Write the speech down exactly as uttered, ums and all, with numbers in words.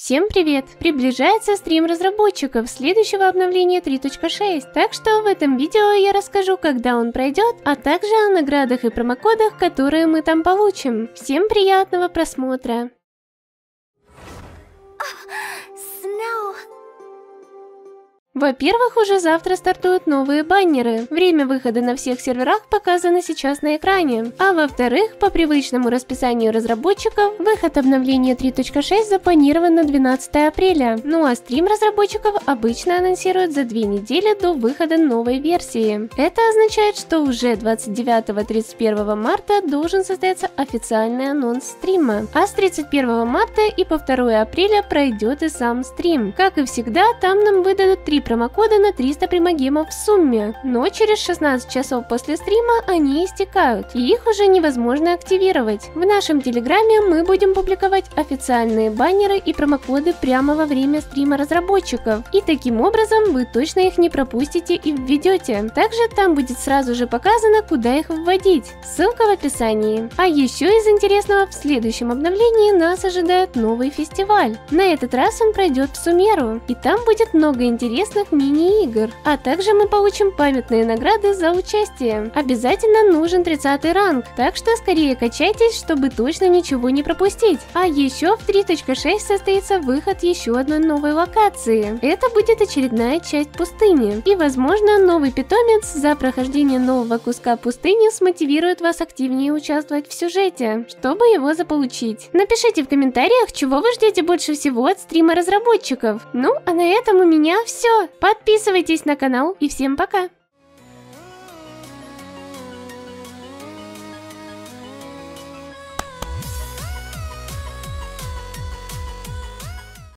Всем привет! Приближается стрим разработчиков следующего обновления три точка шесть, так что в этом видео я расскажу, когда он пройдет, а также о наградах и промокодах, которые мы там получим. Всем приятного просмотра! Во-первых, уже завтра стартуют новые баннеры. Время выхода на всех серверах показано сейчас на экране. А во-вторых, по привычному расписанию разработчиков, выход обновления три точка шесть запланирован на двенадцатое апреля. Ну а стрим разработчиков обычно анонсируют за две недели до выхода новой версии. Это означает, что уже двадцать девятого — тридцать первого марта должен состояться официальный анонс стрима. А с тридцать первого марта и по второе апреля пройдет и сам стрим. Как и всегда, там нам выдадут три промокода на триста примагемов в сумме, но через шестнадцать часов после стрима они истекают, и их уже невозможно активировать. В нашем телеграме мы будем публиковать официальные баннеры и промокоды прямо во время стрима разработчиков, и таким образом вы точно их не пропустите и введете. Также там будет сразу же показано, куда их вводить, ссылка в описании. А еще из интересного, в следующем обновлении нас ожидает новый фестиваль. На этот раз он пройдет в Сумеру, и там будет много интересных мини-игр, а также мы получим памятные награды за участие. Обязательно нужен тридцатый ранг, так что скорее качайтесь, чтобы точно ничего не пропустить. А еще в три точка шесть состоится выход еще одной новой локации. Это будет очередная часть пустыни, и возможно новый питомец за прохождение нового куска пустыни смотивирует вас активнее участвовать в сюжете, чтобы его заполучить. Напишите в комментариях, чего вы ждете больше всего от стрима разработчиков. Ну а на этом у меня все. Подписывайтесь на канал и всем пока!